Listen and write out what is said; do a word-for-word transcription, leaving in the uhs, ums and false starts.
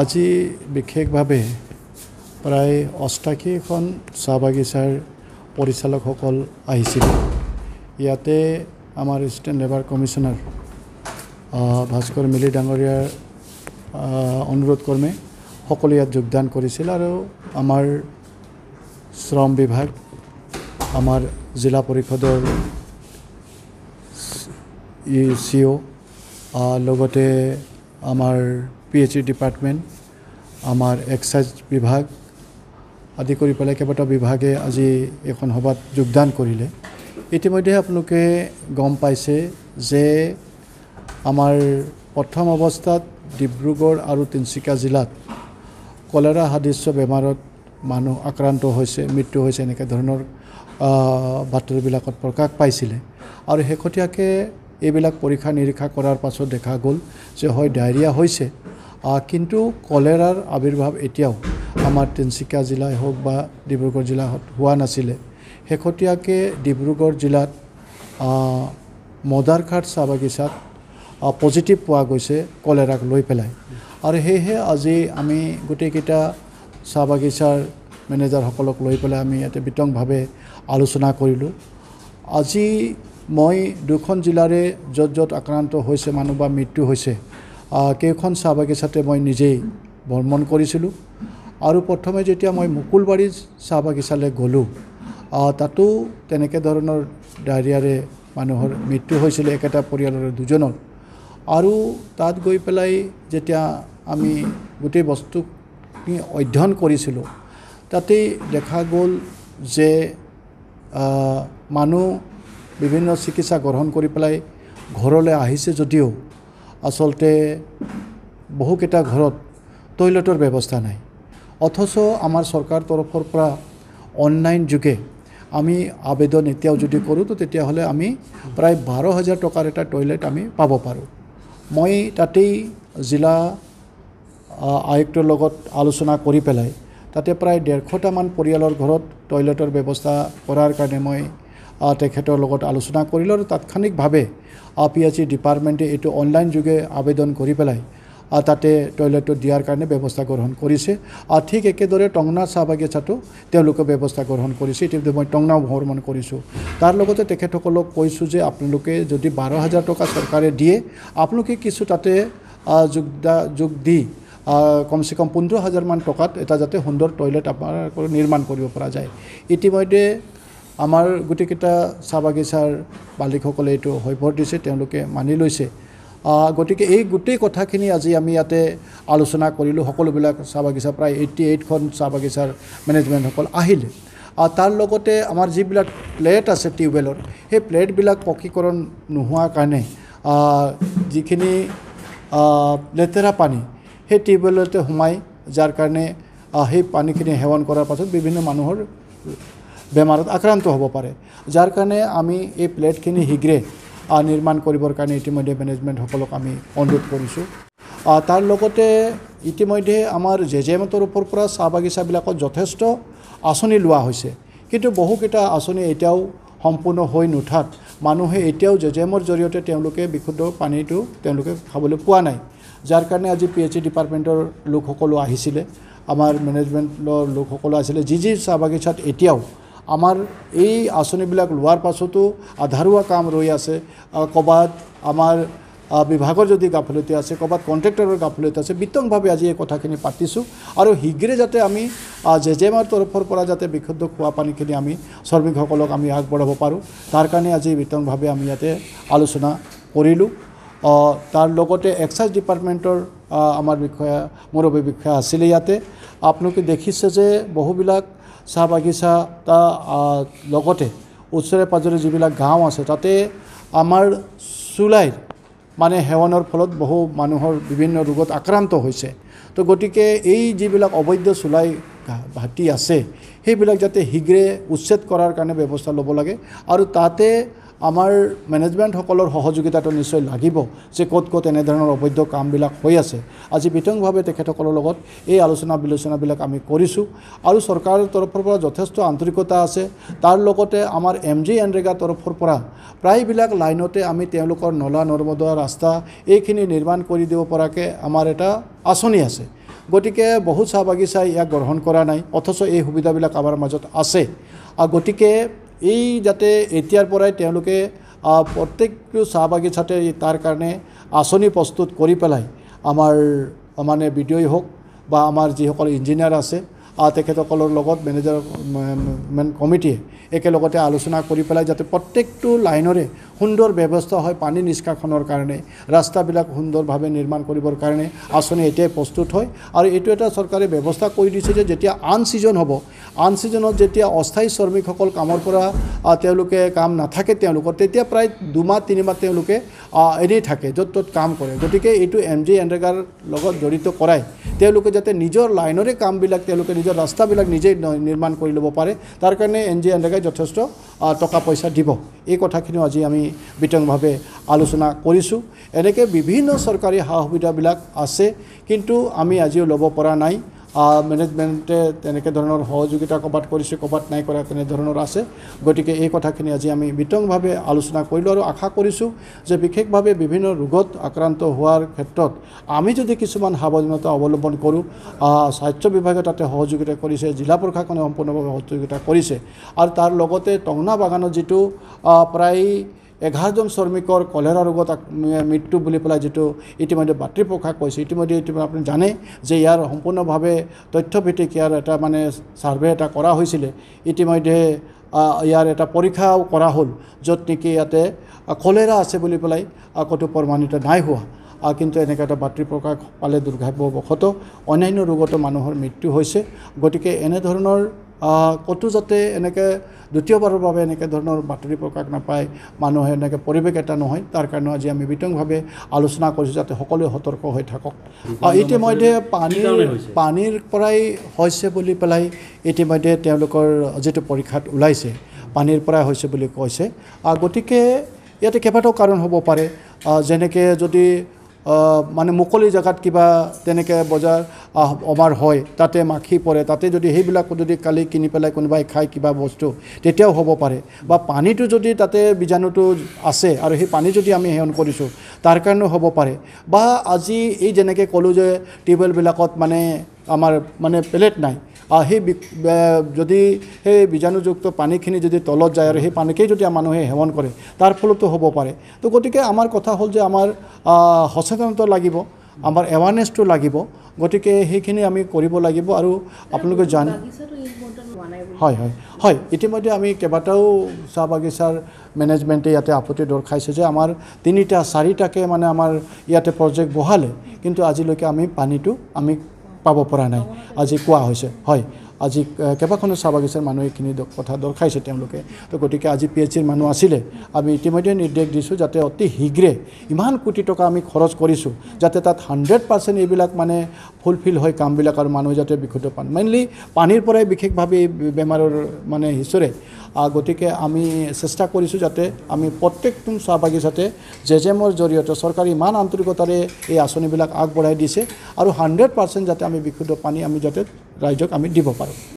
আজি বিশেষভাৱে প্ৰায় অষ্টাশীখন চাহ বাগিচাৰ পৰিচালকসকল আহিছিল। ইয়াতে আমাৰ ষ্টেট লেবাৰ কমিশ্যনাৰ ভাস্কৰ মিলি ডাঙৰীয়াৰ অনুৰোধ ক্ৰমে সকলোৱে ইয়াত যোগদান কৰিছিল আৰু আমাৰ শ্ৰম বিভাগ, আমাৰ জিলা পৰিষদৰ চি অ', লগতে আমাৰ পি এইচ ই ডিপাৰ্টমেণ্ট, আমাৰ এক্সাইজ বিভাগ আদি কৰি পেলাই কেইবাটাও বিভাগে আজি এখন সভাত যোগদান কৰিলে। ইতিমধ্যে আপোনালোকে গম পাইছে যে আমাৰ প্ৰথম অৱস্থাত ডিব্ৰুগড় আৰু তিনিচুকীয়া জিলাত কলেৰা সদৃশ্য বেমাৰত মানুহ আক্ৰান্ত হৈছে, মৃত্যু হৈছে, এনেকুৱা ধৰণৰ বাতৰিবিলাকত প্ৰকাশ পাইছিলে। আৰু শেহতীয়াকৈ এইবিলাক পৰীক্ষা নিৰীক্ষা কৰাৰ পাছত দেখা গ'ল যে হয় ডায়েৰিয়া হৈছে, কিন্তু কলেৰাৰ আৱিৰ্ভাৱ এতিয়াও আমাৰ তিনিচুকীয়া জিলাই হওক বা ডিব্ৰুগড় জিলা হোৱা নাছিলে। শেহতীয়াকৈ ডিব্ৰুগড় জিলাত মদাৰঘাট চাহ বাগিচাত পজিটিভ পোৱা গৈছে কলেৰাক লৈ পেলাই। আৰু সেয়েহে আজি আমি গোটেইকেইটা চাহ বাগিচাৰ মেনেজাৰসকলক লৈ পেলাই আমি ইয়াতে বিতংভাৱে আলোচনা কৰিলোঁ। আজি মই দুখন জিলাৰে য'ত য'ত আক্ৰান্ত হৈছে মানুহ বা মৃত্যু হৈছে কেইখন চাহ বাগিচাতে মই নিজেই ভ্ৰমণ কৰিছিলোঁ। আৰু প্ৰথমে যেতিয়া মই মুকুলবাৰী চাহ বাগিচালৈ গ'লোঁ, তাতো তেনেকৈ ধৰণৰ ডায়েৰিয়াৰে মানুহৰ মৃত্যু হৈছিলে, একেটা পৰিয়ালৰ দুজনৰ। আৰু তাত গৈ পেলাই যেতিয়া আমি গোটেই বস্তু অধ্যয়ন কৰিছিলোঁ, তাতেই দেখা গ'ল যে মানুহ বিভিন্ন চিকিৎসা গ্ৰহণ কৰি পেলাই ঘৰলৈ আহিছে যদিও আচলতে বহুকেইটা ঘৰত টয়লেটৰ ব্যৱস্থা নাই। অথচ আমাৰ চৰকাৰ তৰফৰ পৰা অনলাইন যোগে আমি আবেদন এতিয়াও যদি কৰোঁ, তো তেতিয়াহ'লে আমি প্ৰায় বাৰ হাজাৰ টকাৰ এটা টয়লেট আমি পাব পাৰোঁ। মই তাতেই জিলা আয়ুক্তৰ লগত আলোচনা কৰি পেলাই তাতে প্ৰায় ডেৰশটামান পৰিয়ালৰ ঘৰত টয়লেটৰ ব্যৱস্থা কৰাৰ কাৰণে মই তেখেতৰ লগত আলোচনা কৰিলোঁ। আৰু তাৎক্ষণিকভাৱে পি এইচ ই ডিপাৰ্টমেণ্টে এইটো অনলাইন যোগে আবেদন কৰি পেলাই তাতে টয়লেটটো দিয়াৰ কাৰণে ব্যৱস্থা গ্ৰহণ কৰিছে। ঠিক একেদৰে টংনা চাহ বাগিচাতো তেওঁলোকে ব্যৱস্থা গ্ৰহণ কৰিছে। ইতিমধ্যে মই টংনাও ভ্ৰমণ কৰিছোঁ। তাৰ লগতে তেখেতসকলক কৈছোঁ যে আপোনালোকে যদি বাৰ হাজাৰ টকা চৰকাৰে দিয়ে, আপোনালোকে কিছু তাতে যোগদা যোগ দি কমচে কম পোন্ধৰ হাজাৰমান টকাত এটা যাতে সুন্দৰ টয়লেট আমাৰ নিৰ্মাণ কৰিব পৰা যায়। ইতিমধ্যে আমাৰ গোটেইকেইটা চাহ বাগিচাৰ মালিকসকলে এইটো সভ্যত দিছে, তেওঁলোকে মানি লৈছে। গতিকে এই গোটেই কথাখিনি আজি আমি ইয়াতে আলোচনা কৰিলোঁ। সকলোবিলাক চাহ বাগিচা প্ৰায় এইট্টি এইটখন চাহ বাগিচাৰ মেনেজমেণ্টসকল আহিলে। তাৰ লগতে আমাৰ যিবিলাক প্লেট আছে টিউবৱেলৰ, সেই প্লেটবিলাক পকীকৰণ নোহোৱাৰ কাৰণে যিখিনি লেতেৰা পানী সেই টিউবৱেলতে সোমায়, যাৰ কাৰণে সেই পানীখিনি সেৱন কৰাৰ পাছত বিভিন্ন মানুহৰ বেমাৰত আক্ৰান্ত হ'ব পাৰে। যাৰ কাৰণে আমি এই প্লেটখিনি শীঘ্ৰে নিৰ্মাণ কৰিবৰ কাৰণে ইতিমধ্যে মেনেজমেণ্টসকলক আমি অনুৰোধ কৰিছোঁ। তাৰ লগতে ইতিমধ্যে আমাৰ জে জে এমৰ তৰফৰ পৰা চাহ বাগিচাবিলাকত যথেষ্ট আঁচনি লোৱা হৈছে, কিন্তু বহুকেইটা আঁচনি এতিয়াও সম্পূৰ্ণ হৈ নুঠাত মানুহে এতিয়াও জে জে এমৰ জৰিয়তে তেওঁলোকে বিশুদ্ধ পানীটো তেওঁলোকে খাবলৈ পোৱা নাই। যাৰ কাৰণে আজি পি এইচ ই ডিপাৰ্টমেণ্টৰ লোকসকলো আহিছিলে, আমাৰ মেনেজমেণ্টৰ লোকসকলো আহিছিলে। যি যি চাহ বাগিচাত এতিয়াও আমাৰ এই আঁচনিবিলাক লোৱাৰ পাছতো আধাৰুৱা কাম ৰৈ আছে, ক'ৰবাত আমাৰ বিভাগৰ যদি গাফলতি আছে, ক'ৰবাত কণ্ট্ৰেক্টৰৰ গাফলতি আছে, বিতংভাৱে আজি এই কথাখিনি পাতিছোঁ। আৰু শীঘ্ৰে যাতে আমি জে জে এমৰ তৰফৰ পৰা যাতে বিশুদ্ধ খোৱা পানীখিনি আমি শ্ৰমিকসকলক আমি আগবঢ়াব পাৰোঁ, তাৰ কাৰণে আজি বিতংভাৱে আমি ইয়াতে আলোচনা কৰিলোঁ। তাৰ লগতে এক্সাইজ ডিপাৰ্টমেণ্টৰ আমাৰ বিষয়া মুৰব্বী বিষয়া আছিলে ইয়াতে। আপোনালোকে দেখিছে যে বহুবিলাক চাহ বাগিচা তাৰ লগতে ওচৰে পাঁজৰে যিবিলাক গাঁও আছে তাতে আমাৰ চুলাইৰ মানে সেৱনৰ ফলত বহু মানুহৰ বিভিন্ন ৰোগত আক্ৰান্ত হৈছে। তো গতিকে এই যিবিলাক অবৈধ চুলাই ভাটি আছে সেইবিলাক যাতে শীঘ্ৰে উচ্ছেদ কৰাৰ কাৰণে ব্যৱস্থা ল'ব লাগে। আৰু তাতে আমাৰ মেনেজমেণ্টসকলৰ সহযোগিতাটো নিশ্চয় লাগিব যে ক'ত ক'ত এনেধৰণৰ অবৈধ কামবিলাক হৈ আছে। আজি বিতংভাৱে তেখেতসকলৰ লগত এই আলোচনা বিলোচনাবিলাক আমি কৰিছোঁ। আৰু চৰকাৰৰ তৰফৰ পৰা যথেষ্ট আন্তৰিকতা আছে। তাৰ লগতে আমাৰ এম জি এনৰেগা তৰফৰ পৰা প্ৰায়বিলাক লাইনতে আমি তেওঁলোকৰ নলা নৰ্দমা ৰাস্তা এইখিনি নিৰ্মাণ কৰি দিব পৰাকৈ আমাৰ এটা আঁচনি আছে। গতিকে বহু চাহ বাগিচাই ইয়াক গ্ৰহণ কৰা নাই, অথচ এই সুবিধাবিলাক আমাৰ মাজত আছে। গতিকে এই যাতে এতিয়াৰ পৰাই তেওঁলোকে প্ৰত্যেকটো চাহ বাগিচাতে তাৰ কাৰণে আঁচনি প্ৰস্তুত কৰি পেলাই আমাৰ মানে বিডিঅ'ই হওক বা আমাৰ যিসকল ইঞ্জিনিয়াৰ আছে তেখেতসকলৰ লগত মেনেজাৰ কমিটিয়ে একেলগতে আলোচনা কৰি পেলাই যাতে প্ৰত্যেকটো লাইনৰে সুন্দৰ ব্যৱস্থা হয় পানী নিষ্কাশনৰ কাৰণে, ৰাস্তাবিলাক সুন্দৰভাৱে নিৰ্মাণ কৰিবৰ কাৰণে আঁচনি এতিয়াই প্ৰস্তুত হয়। আৰু এইটো এটা চৰকাৰে ব্যৱস্থা কৰি দিছে যে যেতিয়া আন ছিজন হ'ব, আন ছিজনত যেতিয়া অস্থায়ী শ্ৰমিকসকল কামৰ পৰা তেওঁলোকে কাম নাথাকে তেওঁলোকৰ, তেতিয়া প্ৰায় দুমাহ তিনিমাহ তেওঁলোকে এনেই থাকে, য'ত ত'ত কাম কৰে। গতিকে এইটো এম জি এনৰেগাৰ লগত জড়িত কৰাই তেওঁলোকে যাতে নিজৰ লাইনৰে কামবিলাক তেওঁলোকে নিজৰ ৰাস্তাবিলাক নিজেই নিৰ্মাণ কৰি ল'ব পাৰে, তাৰ কাৰণে এন জি এনৰেগাই যথেষ্ট টকা পইচা দিব। এই কথাখিনিও আজি আমি বিতংভাৱে আলোচনা কৰিছোঁ। এনেকৈ বিভিন্ন চৰকাৰী সা সুবিধাবিলাক আছে, কিন্তু আমি আজিও ল'ব পৰা নাই। মেনেজমেণ্টে তেনেকৈ ধৰণৰ সহযোগিতা ক'ৰবাত কৰিছে, ক'ৰবাত নাই কৰা, তেনেধৰণৰ আছে। গতিকে এই কথাখিনি আজি আমি বিতংভাৱে আলোচনা কৰিলোঁ আৰু আশা কৰিছোঁ যে বিশেষভাৱে বিভিন্ন ৰোগত আক্ৰান্ত হোৱাৰ ক্ষেত্ৰত আমি যদি কিছুমান সাৱধানতা অৱলম্বন কৰোঁ, স্বাস্থ্য বিভাগে তাতে সহযোগিতা কৰিছে, জিলা প্ৰশাসনে সম্পূৰ্ণভাৱে সহযোগিতা কৰিছে। আৰু তাৰ লগতে টংনা বাগানত যিটো প্ৰায় এঘাৰজন শ্ৰমিকৰ কলেৰা ৰোগত মৃত্যু বুলি পেলাই যিটো ইতিমধ্যে বাতৰি প্ৰকাশ কৰিছে, ইতিমধ্যে ইতিমধ্যে আপুনি জানে যে ইয়াৰ সম্পূৰ্ণভাৱে তথ্যভিত্তিক ইয়াৰ এটা মানে ছাৰ্ভে এটা কৰা হৈছিলে, ইতিমধ্যে ইয়াৰ এটা পৰীক্ষাও কৰা হ'ল, য'ত নেকি ইয়াতে কলেৰা আছে বুলি পেলাই ক'তো প্ৰমাণিত নাই হোৱা, কিন্তু এনেকুৱা এটা বাতৰি প্ৰকাশ পালে দুৰ্ভাগ্যবশতঃ অন্যান্য ৰোগতো মানুহৰ মৃত্যু হৈছে। গতিকে এনেধৰণৰ ক'তো যাতে এনেকৈ দ্বিতীয়বাৰৰ বাবে এনেকৈ ধৰণৰ বাতৰি প্ৰকাশ নাপায়, মানুহে এনেকৈ পৰিৱেশ এটা নহয়, তাৰ কাৰণে আজি আমি বিতংভাৱে আলোচনা কৰিছোঁ যাতে সকলোৱে সতৰ্ক হৈ থাকক। ইতিমধ্যে পানীৰ পানীৰ পৰাই হৈছে বুলি পেলাই ইতিমধ্যে তেওঁলোকৰ যিটো পৰীক্ষাত ওলাইছে পানীৰ পৰাই হৈছে বুলি কৈছে। গতিকে ইয়াতে কেইবাটাও কাৰণ হ'ব পাৰে, যেনেকৈ যদি মানে মুকলি জেগাত কিবা তেনেকৈ বজাৰ অভাৰ হয়, তাতে মাখি পৰে, তাতে যদি সেইবিলাক যদি কালি কিনি পেলাই কোনোবাই খায় কিবা বস্তু, তেতিয়াও হ'ব পাৰে। বা পানীটো যদি তাতে বীজাণুটো আছে আৰু সেই পানী যদি আমি সেৱন কৰিছোঁ, তাৰ কাৰণেও হ'ব পাৰে। বা আজি এই যেনেকৈ ক'লোঁ যে টিউবৱেলবিলাকত মানে আমাৰ মানে প্লেট নাই, সেই যদি সেই বীজাণুযুক্ত পানীখিনি যদি তলত যায় আৰু সেই পানীকেই যদি মানুহে সেৱন কৰে, তাৰ ফলতো হ'ব পাৰে। তো গতিকে আমাৰ কথা হ'ল যে আমাৰ সচেতনতা লাগিব, আমাৰ এৱাৰনেছটো লাগিব। গতিকে সেইখিনি আমি কৰিব লাগিব। আৰু আপোনালোকে জানে, হয় হয় হয় ইতিমধ্যে আমি কেইবাটাও চাহ বাগিচাৰ মেনেজমেণ্টে ইয়াতে আপত্তি দৰ্শাইছে যে আমাৰ তিনিটা চাৰিটাকৈ মানে আমাৰ ইয়াতে প্ৰজেক্ট বহালে, কিন্তু আজিলৈকে আমি পানীটো আমি পাব পৰা নাই আজি কোৱা হৈছে। হয়, আজি কেইবাখনো চাহ বাগিচাৰ মানুহে এইখিনি কথা দৰ্শাইছে তেওঁলোকে। তো গতিকে আজি পি এইচ চিৰ মানুহ আছিলে, আমি ইতিমধ্যে নিৰ্দেশ দিছোঁ যাতে অতি শীঘ্ৰে ইমান কোটি টকা আমি খৰচ কৰিছোঁ যাতে তাত হাণ্ড্ৰেড পাৰ্চেণ্ট এইবিলাক মানে ফুলফিল হয় কামবিলাক, আৰু মানুহে যাতে বিশুদ্ধ পানী মেইনলি পানীৰ পৰাই বিশেষভাৱে এই বেমাৰৰ মানে হিচাৰে। গতিকে আমি চেষ্টা কৰিছোঁ যাতে আমি প্ৰত্যেকটো চাহ বাগিচাতে জে জে এমৰ জৰিয়তে চৰকাৰে ইমান আন্তৰিকতাৰে এই আঁচনিবিলাক আগবঢ়াই দিছে, আৰু হাণ্ড্ৰেড পাৰ্চেণ্ট যাতে আমি বিশুদ্ধ পানী আমি যাতে ৰাইজক আমি দিব পাৰোঁ।